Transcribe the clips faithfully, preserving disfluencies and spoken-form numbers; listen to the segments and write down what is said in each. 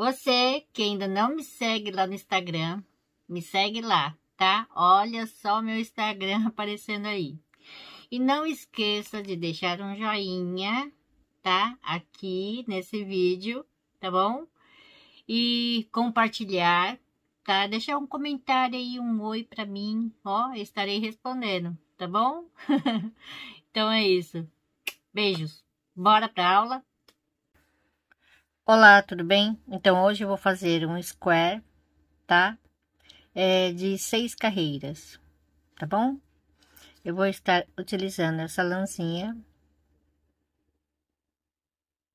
Você que ainda não me segue lá no Instagram, me segue lá, tá? Olha só meu Instagram aparecendo aí. E não esqueça de deixar um joinha, tá? Aqui nesse vídeo, tá bom? E compartilhar, tá? Deixar um comentário aí, um oi pra mim, ó, eu estarei respondendo, tá bom? Então é isso. Beijos. Bora pra aula? Olá, tudo bem? Então hoje eu vou fazer um square, tá? É de seis carreiras, tá bom? Eu vou estar utilizando essa lãzinha,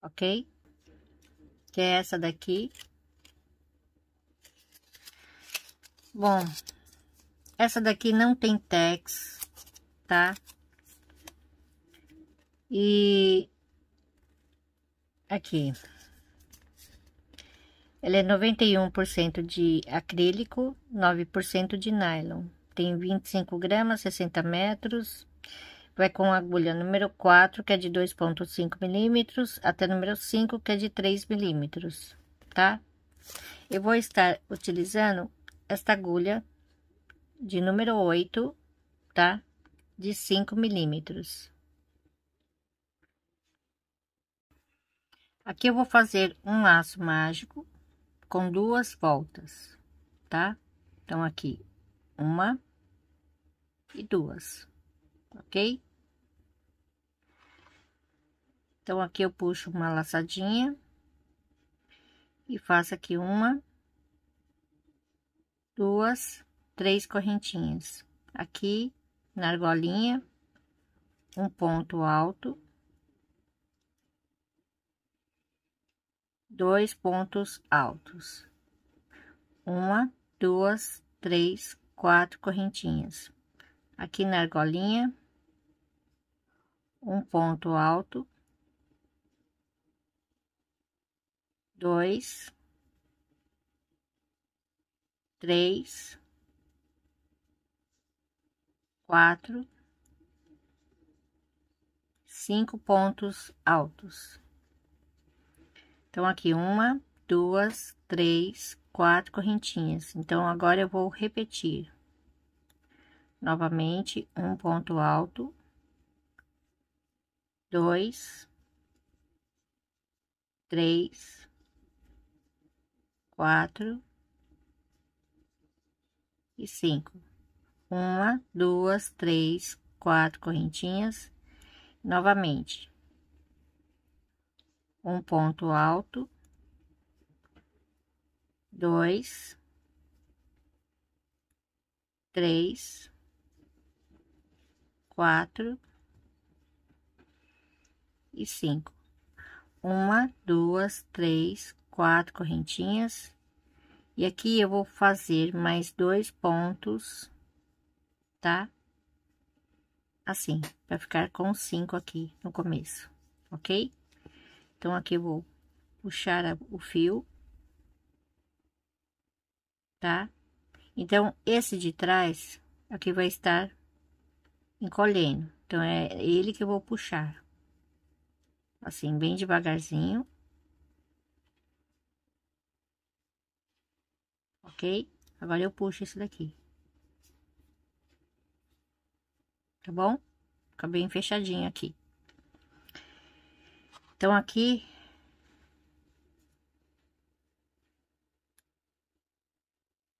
ok? Que é essa daqui. Bom, essa daqui não tem tex, tá? E aqui, ela é noventa e um por cento de acrílico, nove por cento de nylon. Tem vinte e cinco gramas, sessenta metros, vai com a agulha número quatro, que é de dois vírgula cinco milímetros, até número cinco, que é de três milímetros, tá? Eu vou estar utilizando esta agulha de número oito, tá? De cinco milímetros. Aqui eu vou fazer um laço mágico com duas voltas, tá? Então, aqui, uma e duas, ok? Então, aqui eu puxo uma laçadinha e faço aqui uma, duas, três correntinhas. Aqui, na argolinha, um ponto alto, dois pontos altos, uma, duas, três, quatro correntinhas. Aqui na argolinha, um ponto alto, dois, três, quatro, cinco pontos altos. Então, aqui uma, duas, três, quatro correntinhas. Então, agora eu vou repetir. Novamente, um ponto alto, dois, três, quatro e cinco. Uma, duas, três, quatro correntinhas. Novamente. Um ponto alto, dois, três, quatro e cinco. Uma, duas, três, quatro correntinhas. E aqui eu vou fazer mais dois pontos, tá? Assim, para ficar com cinco aqui no começo, ok? Então, aqui eu vou puxar o fio, tá? Então, esse de trás, aqui vai estar encolhendo. Então, é ele que eu vou puxar. Assim, bem devagarzinho. Ok? Agora, eu puxo esse daqui. Tá bom? Fica bem fechadinho aqui. Então, aqui,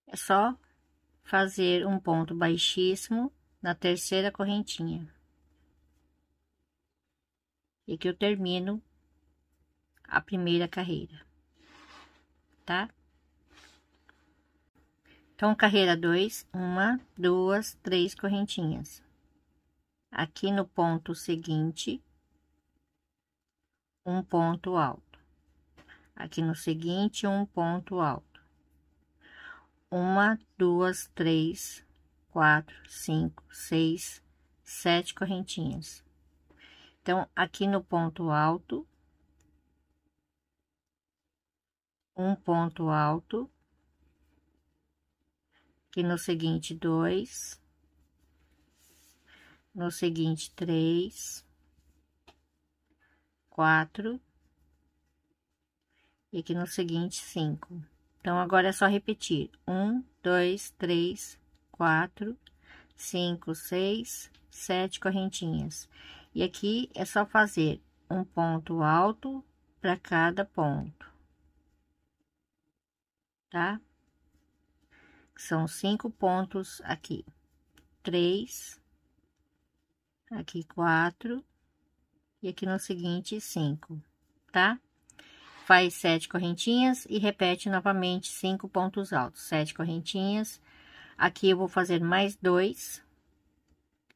é só fazer um ponto baixíssimo na terceira correntinha. E que eu termino a primeira carreira, tá? Então, carreira dois, uma, duas, três correntinhas. Aqui no ponto seguinte, um ponto alto, aqui no seguinte, um ponto alto, uma, duas, três, quatro, cinco, seis, sete correntinhas. Então, aqui no ponto alto, um ponto alto, aqui no seguinte, dois, no seguinte, três. Quatro e aqui no seguinte, cinco. Então, agora é só repetir: um, dois, três, quatro, cinco, seis, sete correntinhas. E aqui é só fazer um ponto alto para cada ponto, tá? São cinco pontos aqui: três, aqui quatro, e aqui no seguinte, cinco, tá? Faz sete correntinhas e repete novamente cinco pontos altos, sete correntinhas. Aqui eu vou fazer mais dois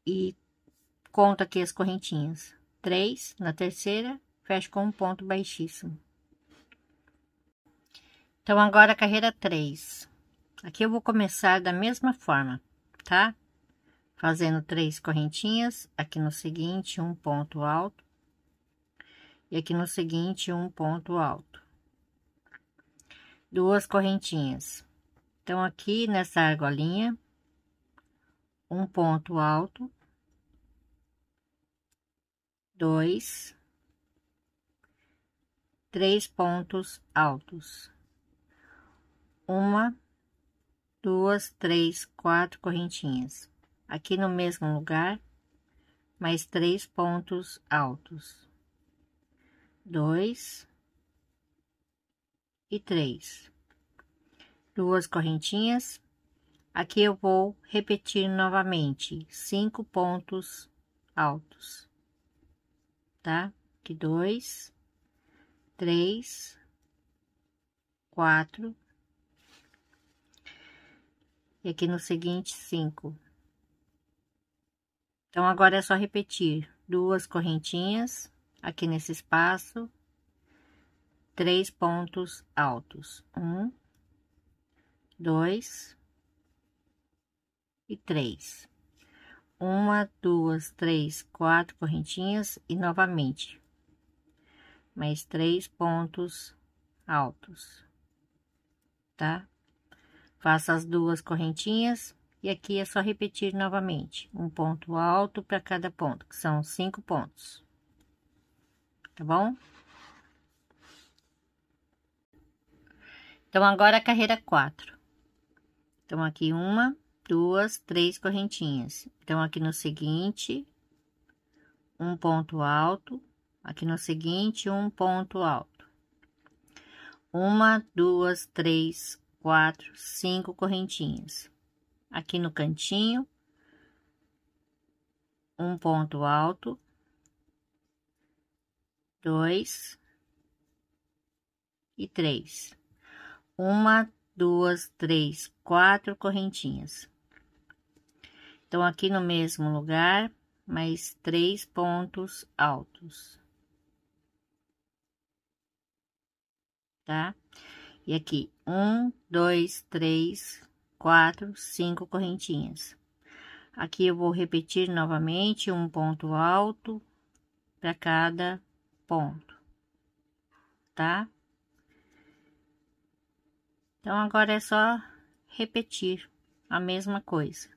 e conto aqui as correntinhas. Três na terceira, fecho com um ponto baixíssimo. Então, agora a carreira três. Aqui eu vou começar da mesma forma, tá? Fazendo três correntinhas, aqui no seguinte, um ponto alto. E aqui no seguinte, um ponto alto. Duas correntinhas. Então, aqui nessa argolinha, um ponto alto, dois, três pontos altos, uma, duas, três, quatro correntinhas. Aqui no mesmo lugar, mais três pontos altos, dois e três. Duas correntinhas. Aqui eu vou repetir novamente cinco pontos altos, tá? Aqui dois, três, quatro, e aqui no seguinte, cinco. Então, agora é só repetir duas correntinhas aqui nesse espaço, três pontos altos, um, dois e três. Uma, duas, três, quatro correntinhas e novamente mais três pontos altos, tá? Faça as duas correntinhas e aqui é só repetir novamente um ponto alto para cada ponto, que são cinco pontos, tá bom? Então, agora a carreira quatro. Então, aqui uma, duas, três correntinhas. Então, aqui no seguinte, um ponto alto. Aqui no seguinte, um ponto alto. Uma, duas, três, quatro, cinco correntinhas. Aqui no cantinho, um ponto alto. Dois e três. Uma, duas, três, quatro correntinhas. Então, aqui no mesmo lugar, mais três pontos altos, tá? E aqui, um, dois, três, quatro, cinco correntinhas. Aqui eu vou repetir novamente um ponto alto para cada ponto, tá? Então, agora é só repetir a mesma coisa.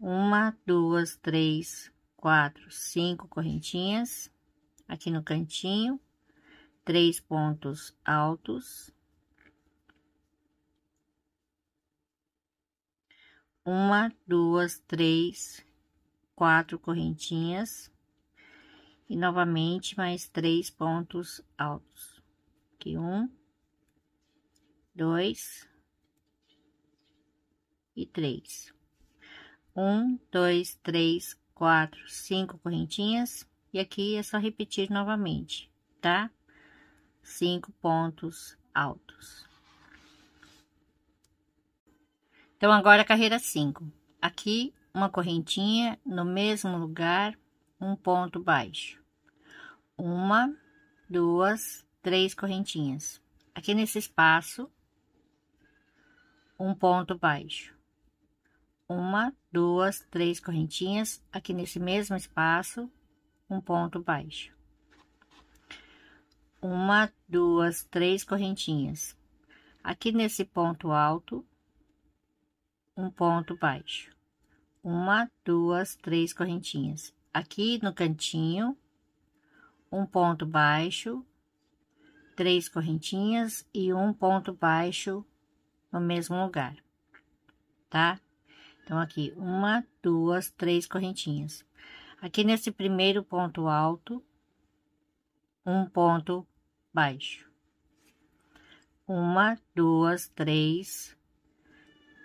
Uma, duas, três, quatro, cinco correntinhas. Aqui no cantinho, três pontos altos. Uma, duas, três, quatro correntinhas. E novamente, mais três pontos altos. Aqui, um, dois e três. Um, dois, três, quatro, cinco correntinhas. E aqui é só repetir novamente, tá? Cinco pontos altos. Então, agora a carreira cinco. Aqui, uma correntinha no mesmo lugar, um ponto baixo. Uma, duas, três correntinhas. Aqui nesse espaço, um ponto baixo. Uma, duas, três correntinhas. Aqui nesse mesmo espaço, um ponto baixo. Uma, duas, três correntinhas. Aqui nesse ponto alto, um ponto baixo. Uma, duas, três correntinhas. Aqui no cantinho, um ponto baixo. três correntinhas e um ponto baixo no mesmo lugar, tá? Então, aqui, uma, duas, três correntinhas. Aqui nesse primeiro ponto alto, um ponto baixo. Uma, duas, três,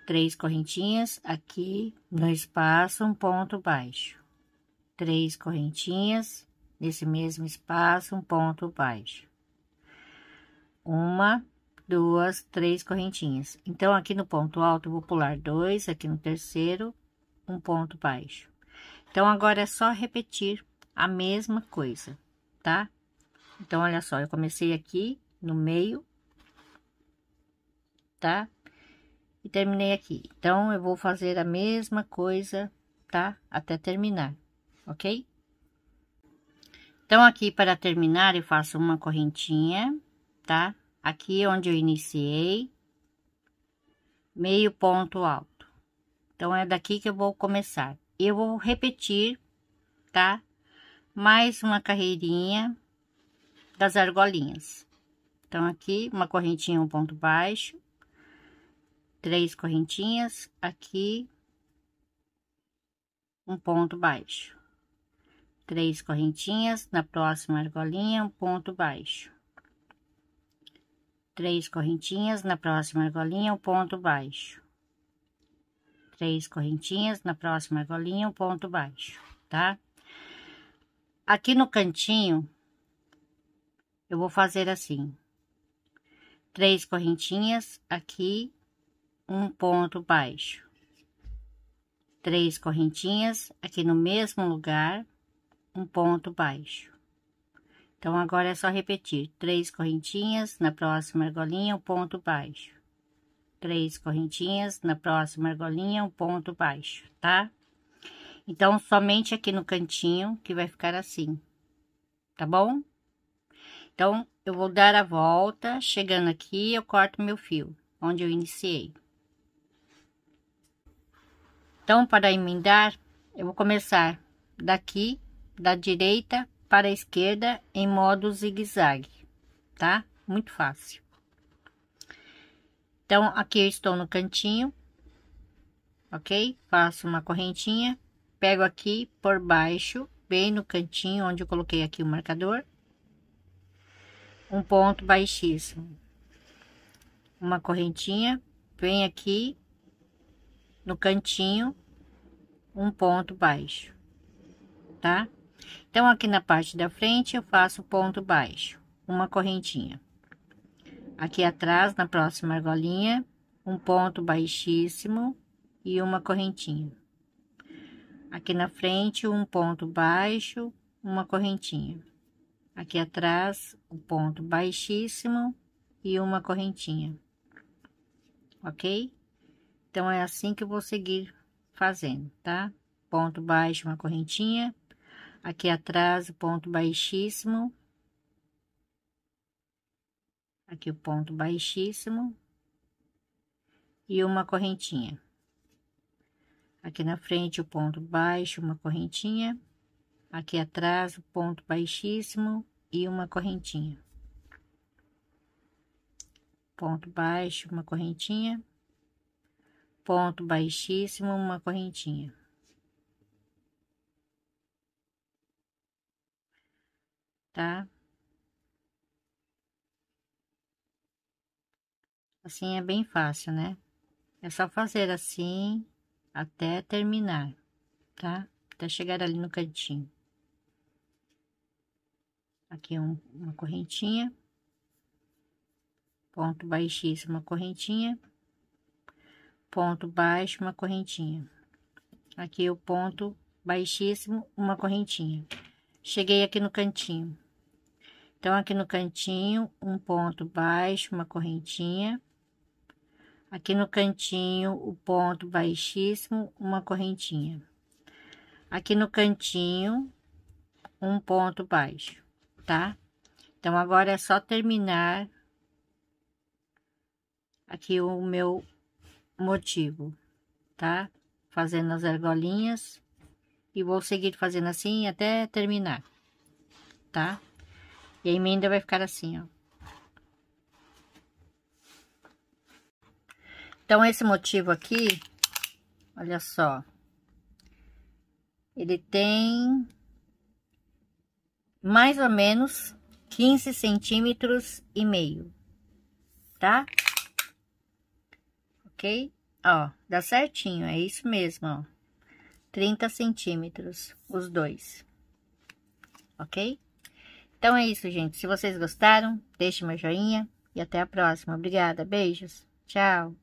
três correntinhas. Aqui no espaço, um ponto baixo. Três correntinhas, nesse mesmo espaço, um ponto baixo. Uma, duas, três correntinhas. Então, aqui no ponto alto, eu vou pular dois, aqui no terceiro, um ponto baixo. Então, agora é só repetir a mesma coisa, tá? Então, olha só, eu comecei aqui no meio, tá? E terminei aqui. Então, eu vou fazer a mesma coisa, tá? Até terminar, ok? Então, aqui para terminar, eu faço uma correntinha, tá? Aqui onde eu iniciei, meio ponto alto. Então, é daqui que eu vou começar. Eu vou repetir, tá? Mais uma carreirinha das argolinhas. Então, aqui, uma correntinha, um ponto baixo. Três correntinhas. Aqui, um ponto baixo. Três correntinhas. Na próxima argolinha, um ponto baixo. Três correntinhas. Na próxima argolinha, um ponto baixo. Três correntinhas, na próxima argolinha, um ponto baixo, tá? Aqui no cantinho, eu vou fazer assim. Três correntinhas, aqui, um ponto baixo. Três correntinhas, aqui no mesmo lugar, um ponto baixo. Então, agora é só repetir. Três correntinhas, na próxima argolinha, um ponto baixo. Três correntinhas, na próxima argolinha, um ponto baixo, tá? Então, somente aqui no cantinho que vai ficar assim, tá bom? Então, eu vou dar a volta, chegando aqui, eu corto meu fio, onde eu iniciei. Então, para emendar, eu vou começar daqui, da direita para a esquerda, em modo zigue-zague, tá? Muito fácil. Então, aqui eu estou no cantinho, ok? Faço uma correntinha, pego aqui por baixo, bem no cantinho onde eu coloquei aqui o marcador. Um ponto baixíssimo. Uma correntinha, vem aqui no cantinho, um ponto baixo, tá? Então, aqui na parte da frente eu faço ponto baixo, uma correntinha. Aqui atrás, na próxima argolinha, um ponto baixíssimo e uma correntinha. Aqui na frente, um ponto baixo, uma correntinha. Aqui atrás, um ponto baixíssimo e uma correntinha. Ok? Então, é assim que eu vou seguir fazendo, tá? Ponto baixo, uma correntinha. Aqui atrás, o ponto baixíssimo. Aqui o ponto baixíssimo e uma correntinha. Aqui na frente o ponto baixo, uma correntinha. Aqui atrás o ponto baixíssimo e uma correntinha. Ponto baixo, uma correntinha. Ponto baixíssimo, uma correntinha. Tá? Assim é bem fácil, né? É só fazer assim até terminar, tá? Até chegar ali no cantinho. Aqui um, uma correntinha. Ponto baixíssimo, uma correntinha. Ponto baixo, uma correntinha. Aqui o ponto baixíssimo, uma correntinha. Cheguei aqui no cantinho. Então, aqui no cantinho, um ponto baixo, uma correntinha. Aqui no cantinho, o ponto baixíssimo, uma correntinha. Aqui no cantinho, um ponto baixo, tá? Então, agora é só terminar aqui o meu motivo, tá? Fazendo as argolinhas e vou seguir fazendo assim até terminar, tá? E a emenda vai ficar assim, ó. Então, esse motivo aqui, olha só, ele tem mais ou menos quinze centímetros e meio, tá? Ok? Ó, dá certinho, é isso mesmo, ó. trinta centímetros, os dois, ok? Então, é isso, gente. Se vocês gostaram, deixe meu joinha e até a próxima. Obrigada, beijos, tchau!